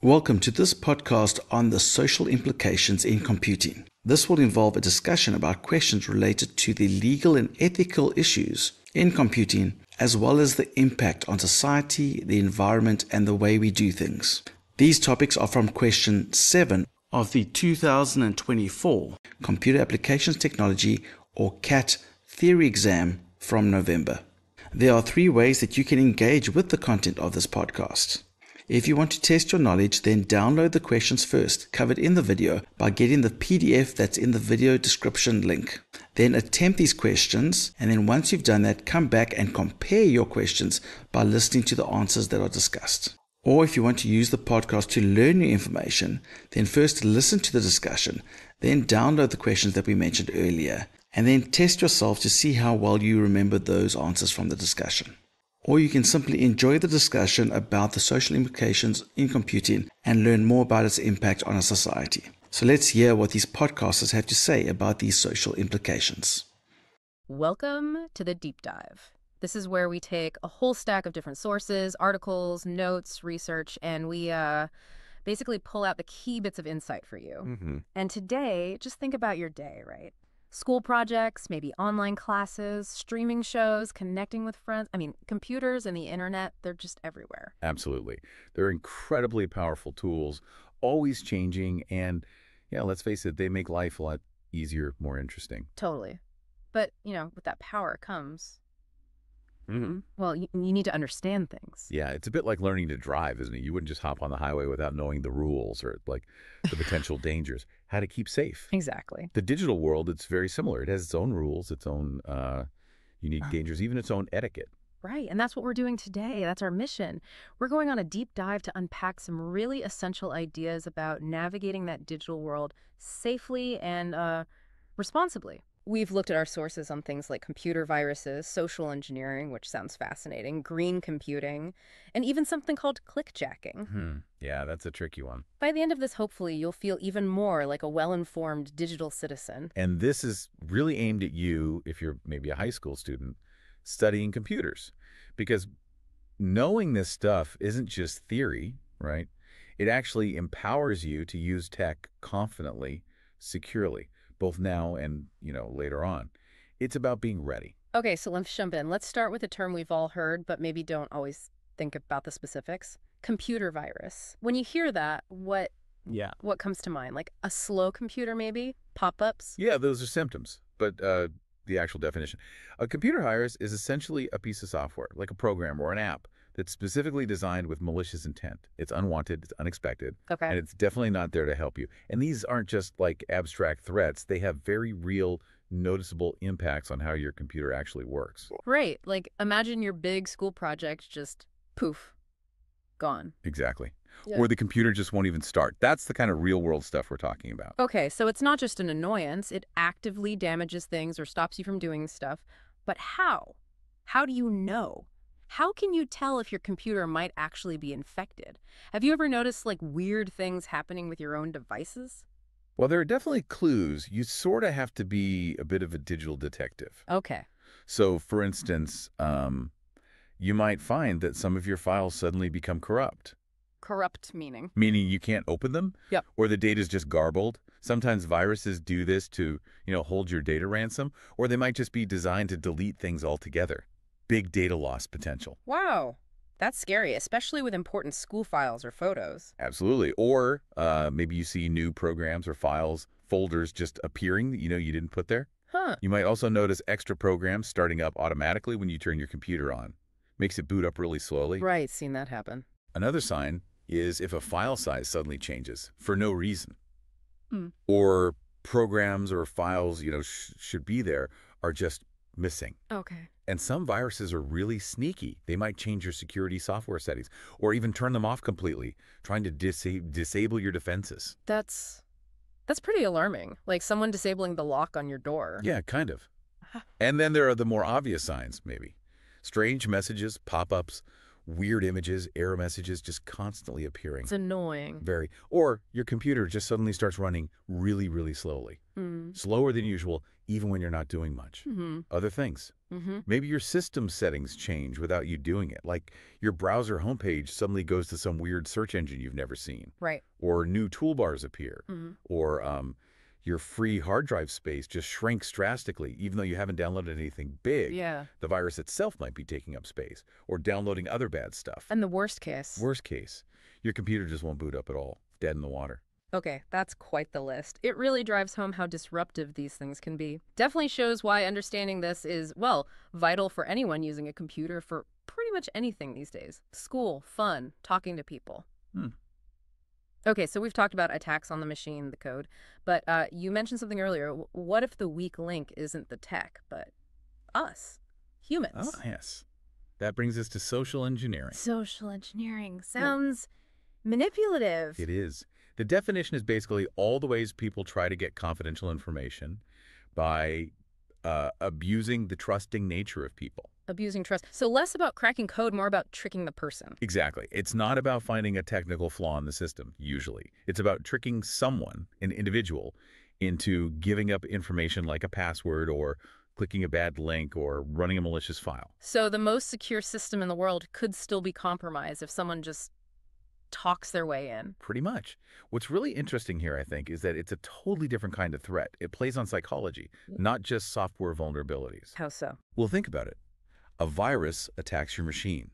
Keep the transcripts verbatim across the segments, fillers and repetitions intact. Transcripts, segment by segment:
Welcome to this podcast on the social implications in computing. This will involve a discussion about questions related to the legal and ethical issues in computing, as well as the impact on society, the environment, and the way we do things. These topics are from question seven of the two thousand twenty-four Computer Applications Technology, or C A T, theory exam from November. There are three ways that you can engage with the content of this podcast. If you want to test your knowledge, then download the questions first covered in the video by getting the P D F that's in the video description link. Then attempt these questions, and then once you've done that, come back and compare your questions by listening to the answers that are discussed. Or if you want to use the podcast to learn new information, then first listen to the discussion, then download the questions that we mentioned earlier, and then test yourself to see how well you remember those answers from the discussion. Or you can simply enjoy the discussion about the social implications in computing and learn more about its impact on our society. So let's hear what these podcasters have to say about these social implications. Welcome to the deep dive. This is where we take a whole stack of different sources, articles, notes, research, and we uh, basically pull out the key bits of insight for you. Mm-hmm. And today, just think about your day, right? School projects, maybe online classes, streaming shows, connecting with friends. I mean, computers and the internet, they're just everywhere. Absolutely. They're incredibly powerful tools, always changing, and yeah, let's face it, they make life a lot easier, more interesting. Totally. But, you know, with that power comes, mm-hmm. well, you, you need to understand things. Yeah, it's a bit like learning to drive, isn't it? You wouldn't just hop on the highway without knowing the rules or, like, the potential dangers. How to keep safe. Exactly. The digital world, it's very similar. It has its own rules, its own uh, unique oh. dangers, even its own etiquette. Right. And that's what we're doing today. That's our mission. We're going on a deep dive to unpack some really essential ideas about navigating that digital world safely and uh, responsibly. We've looked at our sources on things like computer viruses, social engineering, which sounds fascinating, green computing, and even something called clickjacking. Hmm. Yeah, that's a tricky one. By the end of this, hopefully, you'll feel even more like a well-informed digital citizen. And this is really aimed at you if you're maybe a high school student studying computers, because knowing this stuff isn't just theory, right? It actually empowers you to use tech confidently, securely, both now and, you know, later on. It's about being ready. Okay, so let's jump in. Let's start with a term we've all heard, but maybe don't always think about the specifics. Computer virus. When you hear that, what yeah. what comes to mind? Like a slow computer, maybe? Pop-ups? Yeah, those are symptoms, but uh, the actual definition. A computer virus is essentially a piece of software, like a program or an app, that's specifically designed with malicious intent. It's unwanted, it's unexpected, okay. and it's definitely not there to help you. And these aren't just like abstract threats. They have very real, noticeable impacts on how your computer actually works. Right. Like, imagine your big school project just, poof, gone. Exactly. Yeah. Or the computer just won't even start. That's the kind of real-world stuff we're talking about. Okay, so it's not just an annoyance. It actively damages things or stops you from doing stuff. But how? How do you know? How can you tell if your computer might actually be infected? Have you ever noticed, like, weird things happening with your own devices? Well, there are definitely clues. You sort of have to be a bit of a digital detective. Okay. So, for instance, um, you might find that some of your files suddenly become corrupt. Corrupt meaning? Meaning you can't open them? Yep. Or the data is just garbled. Sometimes viruses do this to, you know, hold your data ransom, or they might just be designed to delete things altogether. Big data loss potential. Wow. That's scary, especially with important school files or photos. Absolutely. Or uh, maybe you see new programs or files, folders just appearing that you know you didn't put there. Huh. You might also notice extra programs starting up automatically when you turn your computer on. Makes it boot up really slowly. Right. Seen that happen. Another sign is if a file size suddenly changes for no reason. Mm. Or programs or files you know sh should be there are just missing. Okay. And some viruses are really sneaky. They might change your security software settings or even turn them off completely, trying to dis disable your defenses. That's that's pretty alarming. Like someone disabling the lock on your door. Yeah, kind of. And then there are the more obvious signs, maybe. Strange messages, pop-ups, weird images, error messages just constantly appearing. It's annoying. Very. Or your computer just suddenly starts running really, really slowly. Mm. Slower than usual, even when you're not doing much. Mm-hmm. Other things. Mm-hmm. Maybe your system settings change without you doing it. Like your browser homepage suddenly goes to some weird search engine you've never seen. Right. Or new toolbars appear. Mm-hmm. Or um, your free hard drive space just shrinks drastically, even though you haven't downloaded anything big. Yeah. The virus itself might be taking up space or downloading other bad stuff. And the worst case. Worst case. Your computer just won't boot up at all. Dead in the water. Okay, that's quite the list. It really drives home how disruptive these things can be. Definitely shows why understanding this is, well, vital for anyone using a computer for pretty much anything these days. School, fun, talking to people. Hmm. Okay, so we've talked about attacks on the machine, the code, but uh, you mentioned something earlier. What if the weak link isn't the tech, but us, humans? Oh, yes. That brings us to social engineering. Social engineering sounds well, manipulative. It is. The definition is basically all the ways people try to get confidential information by uh, abusing the trusting nature of people. Abusing trust. So less about cracking code, more about tricking the person. Exactly. It's not about finding a technical flaw in the system, usually. It's about tricking someone, an individual, into giving up information like a password or clicking a bad link or running a malicious file. So the most secure system in the world could still be compromised if someone just talks their way in. Pretty much. What's really interesting here, I think, is that it's a totally different kind of threat. It plays on psychology, not just software vulnerabilities. How so? Well, think about it. A virus attacks your machine.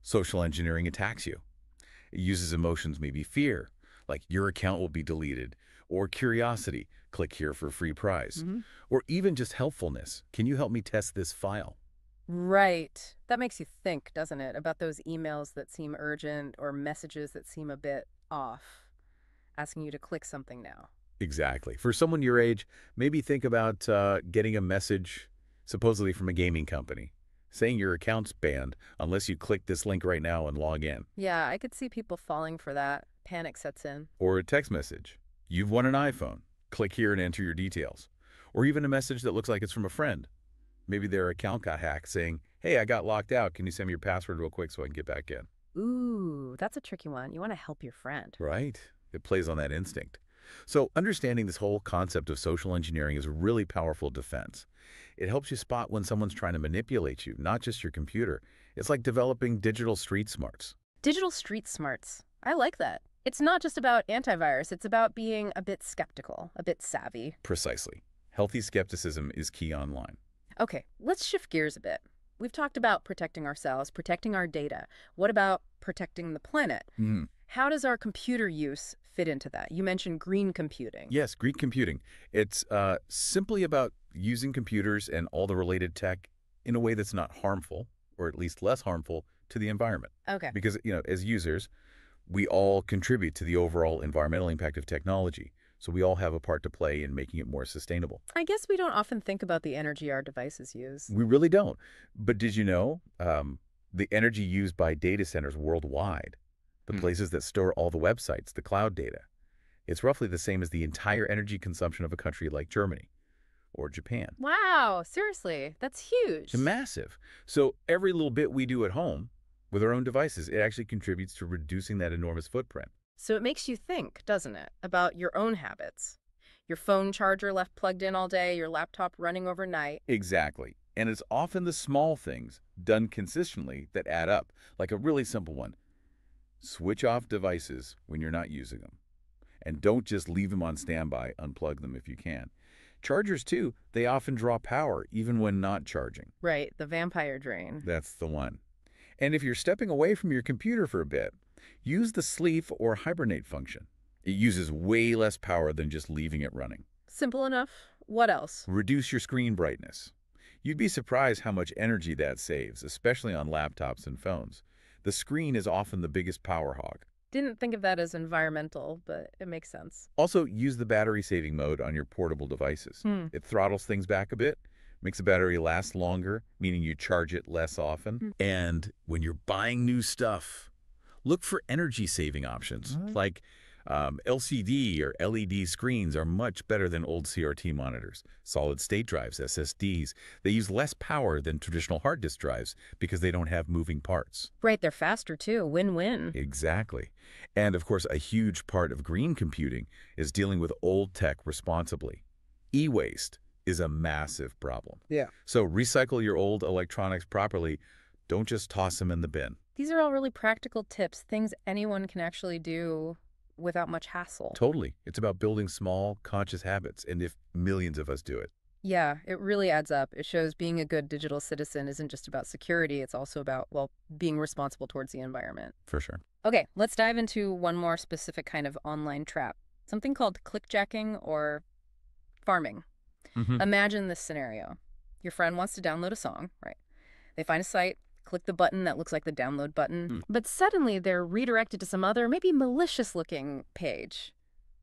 Social engineering attacks you. It uses emotions, maybe fear, like your account will be deleted, or curiosity, click here for a free prize, mm-hmm. or even just helpfulness. Can you help me test this file? Right. That makes you think, doesn't it, about those emails that seem urgent or messages that seem a bit off, asking you to click something now. Exactly. For someone your age, maybe think about uh, getting a message supposedly from a gaming company saying your account's banned unless you click this link right now and log in. Yeah, I could see people falling for that. Panic sets in. Or a text message. You've won an iPhone. Click here and enter your details. Or even a message that looks like it's from a friend. Maybe their account got hacked saying, hey, I got locked out. Can you send me your password real quick so I can get back in? Ooh, that's a tricky one. You want to help your friend. Right. It plays on that instinct. So understanding this whole concept of social engineering is a really powerful defense. It helps you spot when someone's trying to manipulate you, not just your computer. It's like developing digital street smarts. Digital street smarts. I like that. It's not just about antivirus. It's about being a bit skeptical, a bit savvy. Precisely. Healthy skepticism is key online. Okay, let's shift gears a bit. We've talked about protecting ourselves, protecting our data. What about protecting the planet? Mm. How does our computer use fit into that? You mentioned green computing. Yes, green computing. It's uh, simply about using computers and all the related tech in a way that's not harmful, or at least less harmful, to the environment. Okay. Because, you know, as users, we all contribute to the overall environmental impact of technology. So we all have a part to play in making it more sustainable. I guess we don't often think about the energy our devices use. We really don't. But did you know um, the energy used by data centers worldwide, the mm. places that store all the websites, the cloud data, it's roughly the same as the entire energy consumption of a country like Germany or Japan. Wow, seriously, that's huge. It's massive. So every little bit we do at home with our own devices, it actually contributes to reducing that enormous footprint. So it makes you think, doesn't it, about your own habits? Your phone charger left plugged in all day, your laptop running overnight. Exactly. And it's often the small things done consistently that add up, like a really simple one. Switch off devices when you're not using them. And don't just leave them on standby, unplug them if you can. Chargers, too, they often draw power even when not charging. Right, the vampire drain. That's the one. And if you're stepping away from your computer for a bit, use the sleep or hibernate function. It uses way less power than just leaving it running. Simple enough. What else? Reduce your screen brightness. You'd be surprised how much energy that saves, especially on laptops and phones. The screen is often the biggest power hog. Didn't think of that as environmental, but it makes sense. Also, use the battery-saving mode on your portable devices. Hmm. It throttles things back a bit, makes the battery last longer, meaning you charge it less often. Hmm. And when you're buying new stuff, look for energy-saving options, mm-hmm. like um, L C D or L E D screens are much better than old C R T monitors. Solid-state drives, S S Ds, they use less power than traditional hard disk drives because they don't have moving parts. Right, they're faster too. Win-win. Exactly. And of course, a huge part of green computing is dealing with old tech responsibly. E-waste, is a massive problem. Yeah. So recycle your old electronics properly. Don't just toss them in the bin. These are all really practical tips, things anyone can actually do without much hassle. Totally. It's about building small, conscious habits, and if millions of us do it. Yeah, it really adds up. It shows being a good digital citizen isn't just about security. It's also about, well, being responsible towards the environment. For sure. Okay, let's dive into one more specific kind of online trap, something called clickjacking or farming. Mm-hmm. Imagine this scenario. Your friend wants to download a song, right? They find a site, click the button that looks like the download button, mm. but suddenly they're redirected to some other, maybe malicious-looking page.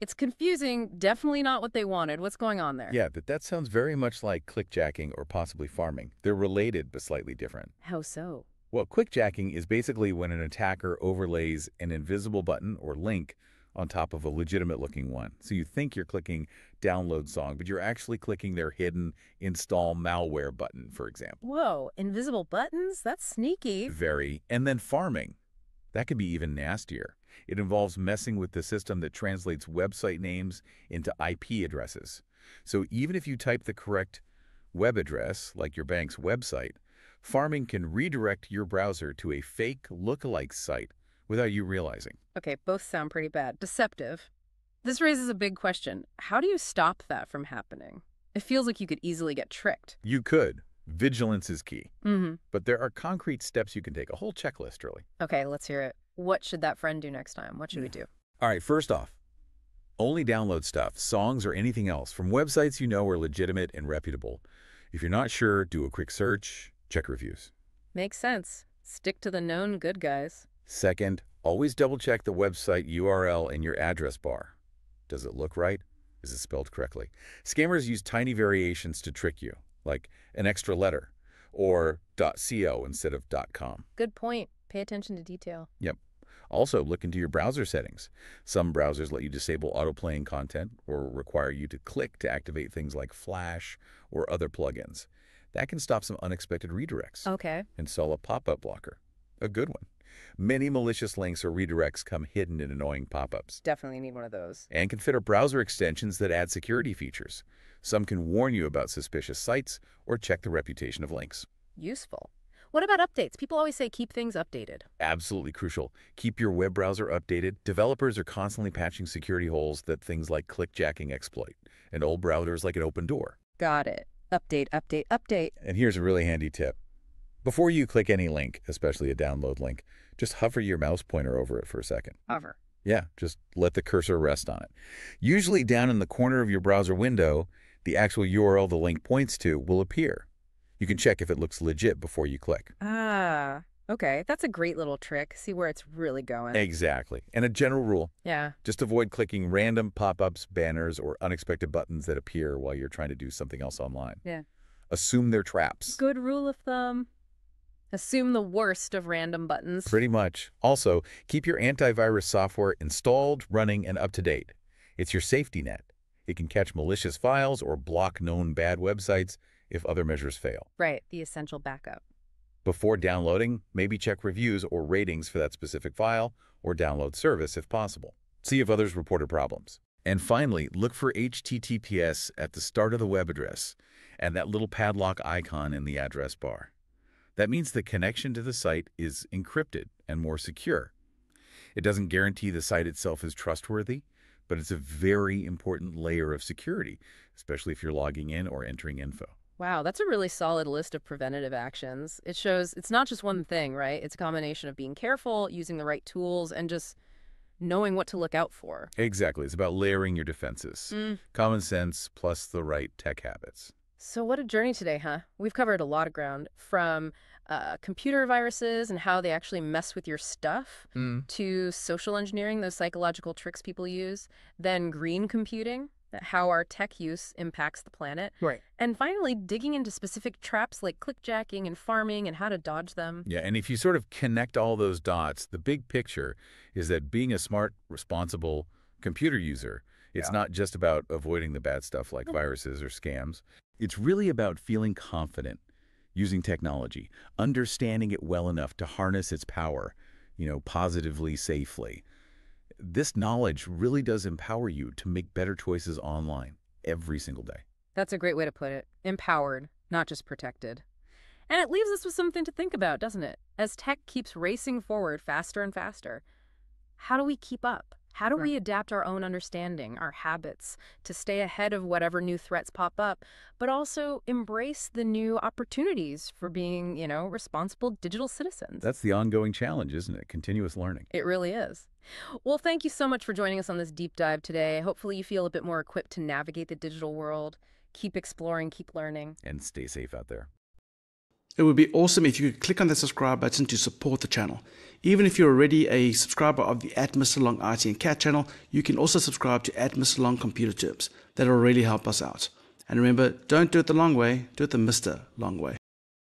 It's confusing, definitely not what they wanted. What's going on there? Yeah, but that sounds very much like clickjacking or possibly farming. They're related, but slightly different. How so? Well, clickjacking is basically when an attacker overlays an invisible button or link on top of a legitimate-looking one. So you think you're clicking download song, but you're actually clicking their hidden install malware button, for example. Whoa, invisible buttons? That's sneaky. Very. And then farming. That could be even nastier. It involves messing with the system that translates website names into I P addresses. So even if you type the correct web address, like your bank's website, farming can redirect your browser to a fake lookalike site without you realizing. Okay, both sound pretty bad. Deceptive. This raises a big question. How do you stop that from happening? It feels like you could easily get tricked. You could. Vigilance is key. Mm-hmm. But there are concrete steps you can take, a whole checklist, really. Okay, let's hear it. What should that friend do next time? What should yeah. we do? All right, first off, only download stuff, songs or anything else, from websites you know are legitimate and reputable. If you're not sure, do a quick search, check reviews. Makes sense. Stick to the known good guys. Second, always double-check the website U R L in your address bar. Does it look right? Is it spelled correctly? Scammers use tiny variations to trick you, like an extra letter or .co instead of .com. Good point. Pay attention to detail. Yep. Also, look into your browser settings. Some browsers let you disable auto-playing content or require you to click to activate things like Flash or other plugins. That can stop some unexpected redirects. Okay. Install a pop-up blocker. A good one. Many malicious links or redirects come hidden in annoying pop-ups. Definitely need one of those. And can fit browser extensions that add security features. Some can warn you about suspicious sites or check the reputation of links. Useful. What about updates? People always say keep things updated. Absolutely crucial. Keep your web browser updated. Developers are constantly patching security holes that things like clickjacking exploit, and old browsers like an open door. Got it. Update, update, update. And here's a really handy tip. Before you click any link, especially a download link, just hover your mouse pointer over it for a second. Hover? Yeah, just let the cursor rest on it. Usually down in the corner of your browser window, the actual U R L the link points to will appear. You can check if it looks legit before you click. Ah, okay. That's a great little trick. See where it's really going. Exactly. And a general rule. Yeah. Just avoid clicking random pop-ups, banners, or unexpected buttons that appear while you're trying to do something else online. Yeah. Assume they're traps. Good rule of thumb. Assume the worst of random buttons. Pretty much. Also, keep your antivirus software installed, running, and up to date. It's your safety net. It can catch malicious files or block known bad websites if other measures fail. Right, the essential backup. Before downloading, maybe check reviews or ratings for that specific file or download service if possible. See if others reported problems. And finally, look for H T T P S at the start of the web address and that little padlock icon in the address bar. That means the connection to the site is encrypted and more secure. It doesn't guarantee the site itself is trustworthy, but it's a very important layer of security, especially if you're logging in or entering info. Wow, that's a really solid list of preventative actions. It shows it's not just one thing, right? It's a combination of being careful, using the right tools, and just knowing what to look out for. Exactly. It's about layering your defenses. Mm. Common sense plus the right tech habits. So what a journey today, huh? We've covered a lot of ground, from uh, computer viruses and how they actually mess with your stuff, mm. to social engineering, those psychological tricks people use, then green computing, how our tech use impacts the planet. Right. And finally, digging into specific traps like clickjacking and farming and how to dodge them. Yeah, and if you sort of connect all those dots, the big picture is that being a smart, responsible computer user, it's yeah. not just about avoiding the bad stuff like viruses or scams. It's really about feeling confident using technology, understanding it well enough to harness its power, you know, positively, safely. This knowledge really does empower you to make better choices online every single day. That's a great way to put it. Empowered, not just protected. And it leaves us with something to think about, doesn't it? As tech keeps racing forward faster and faster, how do we keep up? How do we adapt our own understanding, our habits, to stay ahead of whatever new threats pop up, but also embrace the new opportunities for being, you know, responsible digital citizens? That's the ongoing challenge, isn't it? Continuous learning. It really is. Well, thank you so much for joining us on this deep dive today. Hopefully you feel a bit more equipped to navigate the digital world. Keep exploring, keep learning. And stay safe out there. It would be awesome if you could click on the subscribe button to support the channel. Even if you're already a subscriber of the at Mr Long I T and Cat channel, you can also subscribe to at Mr Long Computer Terms. That'll really help us out. And remember, don't do it the long way, do it the Mr Long way.